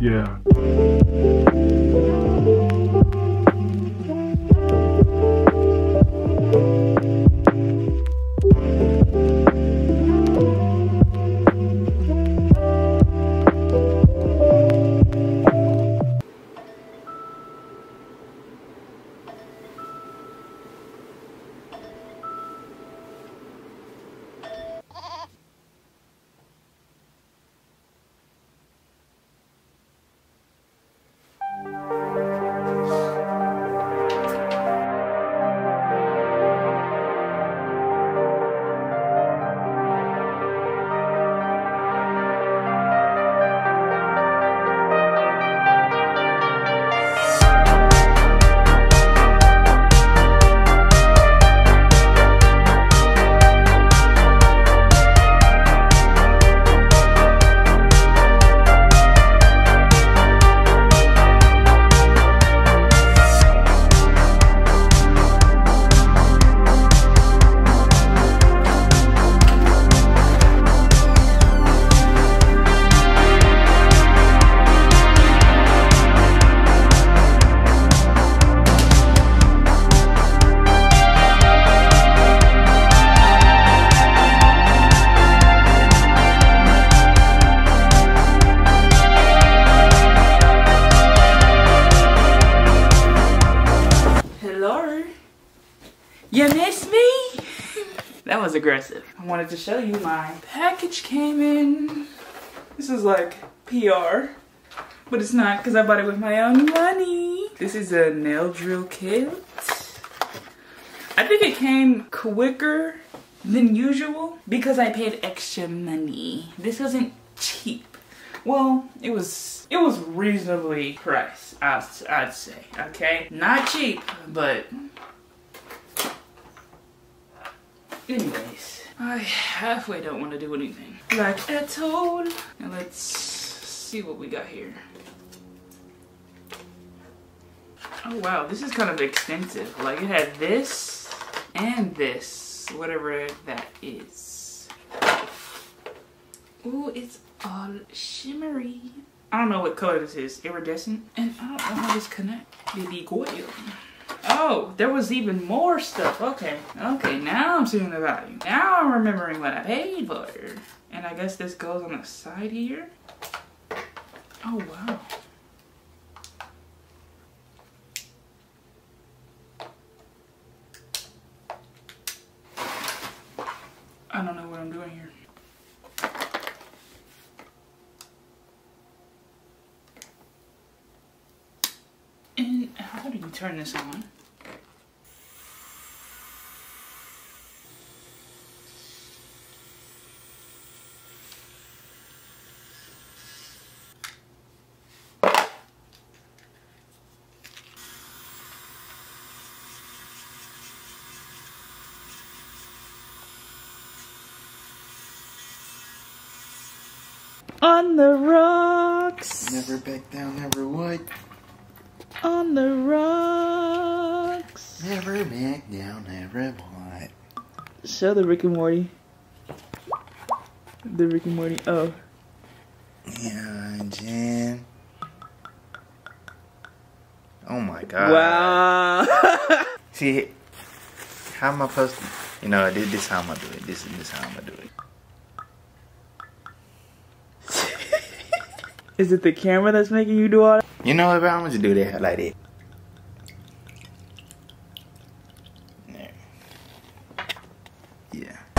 Yeah. You miss me? That was aggressive. I wanted to show you my package came in. This is like PR, but it's not because I bought it with my own money. This is a nail drill kit. I think it came quicker than usual because I paid extra money. This wasn't cheap. Well, it was reasonably priced, I'd say, okay? Not cheap, but anyways, I halfway don't want to do anything, like at all. Now let's see what we got here. Oh wow, this is kind of extensive. Like it had this and this, whatever that is. Ooh, it's all shimmery. I don't know what color this is, iridescent? And I don't know how this connects. Baby coil. Oh, there was even more stuff. Okay, okay, now I'm seeing the value. Now I'm remembering what I paid for. And I guess this goes on the side here. Oh, wow. I don't know what I'm doing here. And how do you turn this on? On the rocks. Never back down, never would. On the rocks. Never back down, never would. Show the Rick and Morty. The Rick and Morty. Oh. Yeah, Jan. Oh my God. Wow. See, how am I supposed to? You know, I did this. How am I doing? This is how I'm gonna do it. Is it the camera that's making you do all that? You know what, I'm gonna do that like that. Yeah.